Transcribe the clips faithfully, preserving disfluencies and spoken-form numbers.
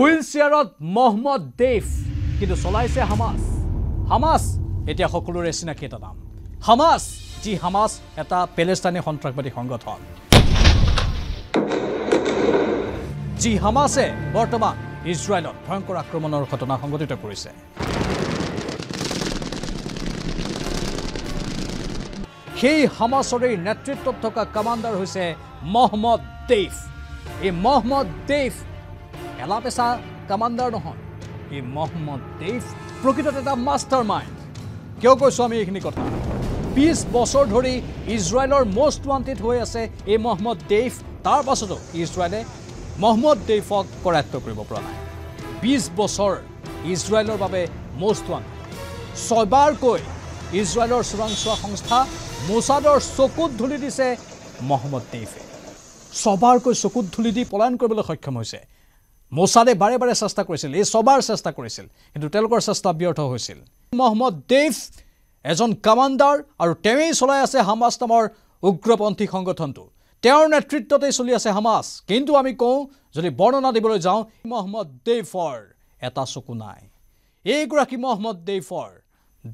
Wheel চেয়াৰত Muhammad Deif কিন্তু চলাইছে Hamas. Hamas এতিয়া সকলোৰে চিনাকি এটা নাম। হামাস যি হামাস এটা পেলেস্তাইনী সন্ত্ৰাসবাদী সংগঠন, যি হামাসে বৰ্তমান ইজৰাইলত ভয়ংকৰ আক্ৰমণৰ ঘটনা সংঘটিত কৰিছে। সেই হামাসৰে নেতৃত্বত থকা কমাণ্ডাৰ হৈছে মোহাম্মদ দেইফ। এই মোহাম্মদ দেইফ এলা পেছা কমাণ্ডাৰ নহয়, এই মোহাম্মদ দেইফ প্ৰকৃততে এটা মাষ্টাৰ মাইণ্ড। কিয় কৈছোঁ আমি এইখিনি কথা? বিশ বছৰ ধৰি ইজৰাইলৰ মষ্ট ৱান্টেড হৈ আছে এই মোহাম্মদ দেইফ। তাৰ পাছতো ইজৰাইলে মোহাম্মদ দেইফক কৰায়ত্ব কৰিব পৰা নাই। বিশ বছৰ ইজৰাইলৰ বাবে মষ্ট ৱান্টেড। ছয়বাৰকৈ ইজৰাইলৰ চোৰাংচোৱা সংস্থা মোছাদৰ চকুত ধুলি দিছে মোহাম্মদ দেইফে। ছবাৰকৈ চকুত ধুলি দি পলায়ন কৰিবলৈ সক্ষম হৈছে। মোছাদে বাৰে বাৰে চেষ্টা কৰিছিল, এই ছবাৰ চেষ্টা কৰিছিল, কিন্তু তেওঁলোকৰ চেষ্টা ব্যৰ্থ হৈছিল। মোহাম্মদ দেইফ এজন কমাণ্ডাৰ আৰু তেওঁৱেই চলাই আছে হামাছ নামৰ উগ্ৰপন্থী সংগঠনটো। তেওঁৰ নেতৃত্বতেই চলি আছে হামাছ। কিন্তু আমি কওঁ, যদি বৰ্ণনা দিবলৈ যাওঁ, মোহাম্মদ দেইফৰ এটা চকু নাই। এইগৰাকী মোহাম্মদ দেইফৰ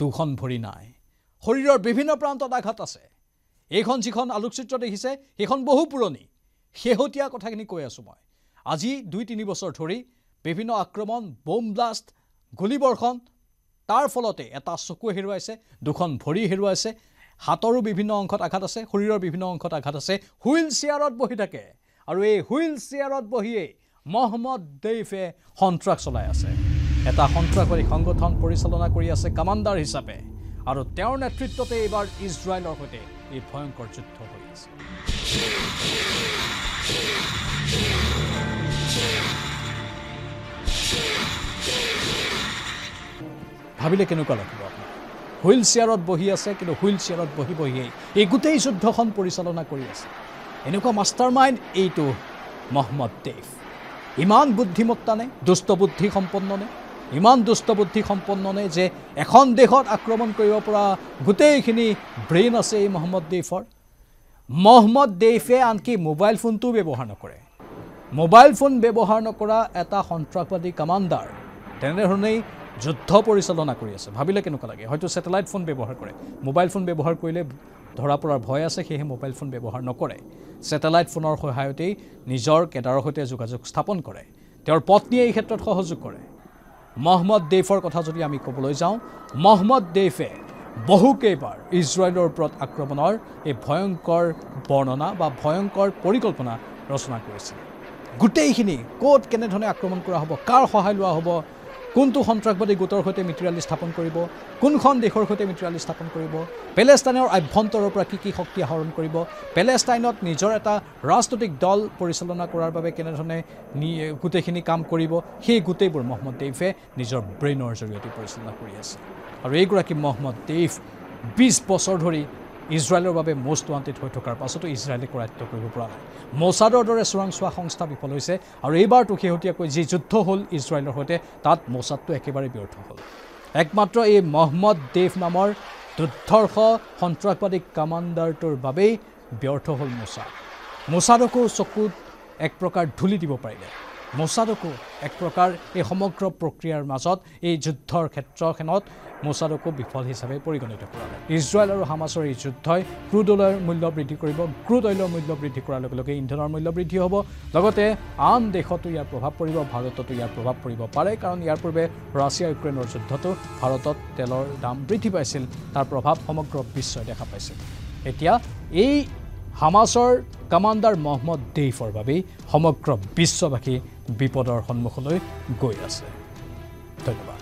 দুখন ভৰি নাই। শৰীৰৰ বিভিন্ন প্ৰান্তত আঘাত আছে। এইখন যিখন আলোকচিত্ৰ দেখিছে সেইখন বহু পুৰণি। শেহতীয়া কথাখিনি কৈ আছোঁ মই। আজি দুই তিনি বছৰ ধৰি বিভিন্ন আক্ৰমণ, বোম ব্লাষ্ট, গুলীবৰ্ষণ, তাৰ ফলতে এটা চকু হেৰুৱাইছে, দুখন ভৰি হেৰুৱাইছে, হাতৰো বিভিন্ন অংশত আঘাত আছে, শৰীৰৰ বিভিন্ন অংশত আঘাত আছে। হুইল চেয়াৰত বহি থাকে আৰু এই হুইল চেয়াৰত বহিয়েই মোহাম্মদ দেইফে সন্ত্ৰাস চলাই আছে। এটা সন্ত্ৰাসবাদী সংগঠন পৰিচালনা কৰি আছে কমাণ্ডাৰ হিচাপে, আৰু তেওঁৰ নেতৃত্বতে এইবাৰ ইজৰাইলৰ সৈতে এই ভয়ংকৰ যুদ্ধ হৈ আছে। ভাবিলে কেনেকুৱা লাগিব আপোনাৰ? হুইল চেয়াৰত বহি আছে, কিন্তু হুইল চেয়াৰত বহি বহিয়েই এই গোটেই যুদ্ধখন পৰিচালনা কৰি আছে। এনেকুৱা মাষ্টাৰ মাইণ্ড এইটো মোহাম্মদ দেইফ। ইমান বুদ্ধিমত্তানে, দুষ্টবুদ্ধি সম্পন্ননে, ইমান দুষ্টবুদ্ধি সম্পন্ননে যে এখন দেশত আক্ৰমণ কৰিব পৰা গোটেইখিনি ব্ৰেইন আছে এই মোহাম্মদ দেইফৰ। মোহাম্মদ দেইফে আনকি মোবাইল ফোনটো ব্যৱহাৰ নকৰে। মোবাইল ফোন ব্যৱহাৰ নকৰা এটা সন্ত্ৰাসবাদী কমাণ্ডাৰ তেনেধৰণেই যুদ্ধ পৰিচালনা কৰি আছে। ভাবিলে কেনেকুৱা লাগে? হয়তো ছেটেলাইট ফোন ব্যৱহাৰ কৰে। মোবাইল ফোন ব্যৱহাৰ কৰিলে ধৰা পৰাৰ ভয় আছে, সেয়েহে মোবাইল ফোন ব্যৱহাৰ নকৰে। ছেটেলাইট ফোনৰ সহায়তেই নিজৰ কেডাৰৰ সৈতে যোগাযোগ স্থাপন কৰে। তেওঁৰ পত্নীয়ে এই ক্ষেত্ৰত সহযোগ কৰে। মোহাম্মদ দেইফৰ কথা যদি আমি ক'বলৈ যাওঁ, মোহাম্মদ দেইফে বহুকেইবাৰ ইজৰাইলৰ ওপৰত আক্ৰমণৰ এই ভয়ংকৰ বৰ্ণনা বা ভয়ংকৰ পৰিকল্পনা ৰচনা কৰিছিল। গোটেইখিনি ক'ত কেনেধৰণে আক্ৰমণ কৰা হ'ব, কাৰ সহায় লোৱা হ'ব, কোনটো সন্ত্ৰাসবাদী গোটৰ সৈতে মিত্ৰালি স্থাপন কৰিব, কোনখন দেশৰ সৈতে মিত্ৰালি স্থাপন কৰিব, পেলেষ্টাইনৰ আভ্যন্তৰৰ পৰা কি কি শক্তি আহৰণ কৰিব, পেলেষ্টাইনত নিজৰ এটা ৰাজনৈতিক দল পৰিচালনা কৰাৰ বাবে কেনেধৰণে গোটেইখিনি কাম কৰিব, সেই গোটেইবোৰ মোহাম্মদ দেইফে নিজৰ ব্ৰেইনৰ জৰিয়তে পৰিচালনা কৰি আছে। আৰু এইগৰাকী মোহাম্মদ দেইফ বিশ বছৰ ধৰি ইজৰাইলৰ বাবে মষ্ট ৱান্টেড হৈ থকাৰ পাছতো ইজৰাইলে কৰায়ত্ব কৰিব পৰা নাই। মোছাদৰ দৰে চোৰাংচোৱা সংস্থা বিফল হৈছে, আৰু এইবাৰতো শেহতীয়াকৈ যি যুদ্ধ হ'ল ইজৰাইলৰ সৈতে তাত মোছাদটো একেবাৰে ব্যৰ্থ হ'ল। একমাত্ৰ এই মোহাম্মদ দেইফ নামৰ দুৰ্ধৰ্ষ সন্ত্ৰাসবাদী কমাণ্ডাৰটোৰ বাবেই ব্যৰ্থ হ'ল মোছাদ। মোছাদকো চকুত এক প্ৰকাৰ ধূলি দিব পাৰিলে, মোছাদকো এক প্ৰকাৰ এই সমগ্ৰ প্ৰক্ৰিয়াৰ মাজত এই যুদ্ধৰ ক্ষেত্ৰখনত মোছাদকো বিফল হিচাপে পৰিগণিত কৰা হয়। ইজৰাইল আৰু হামাছৰ এই যুদ্ধই ক্ৰুড অইলৰ মূল্য বৃদ্ধি কৰিব। ক্ৰুড অইলৰ মূল্য বৃদ্ধি কৰাৰ লগে লগে ইন্ধনৰ মূল্য বৃদ্ধি হ'ব, লগতে আন দেশতো ইয়াৰ প্ৰভাৱ পৰিব, ভাৰততো ইয়াৰ প্ৰভাৱ পৰিব পাৰে। কাৰণ ইয়াৰ পূৰ্বে ৰাছিয়া ইউক্ৰেইনৰ যুদ্ধতো ভাৰতত তেলৰ দাম বৃদ্ধি পাইছিল, তাৰ প্ৰভাৱ সমগ্ৰ বিশ্বই দেখা পাইছিল। এতিয়া এই হামাছৰ কমাণ্ডাৰ মোহাম্মদ দেইফৰ বাবেই সমগ্ৰ বিশ্ববাসী বিপদৰ সন্মুখলৈ গৈ আছে। ধন্যবাদ।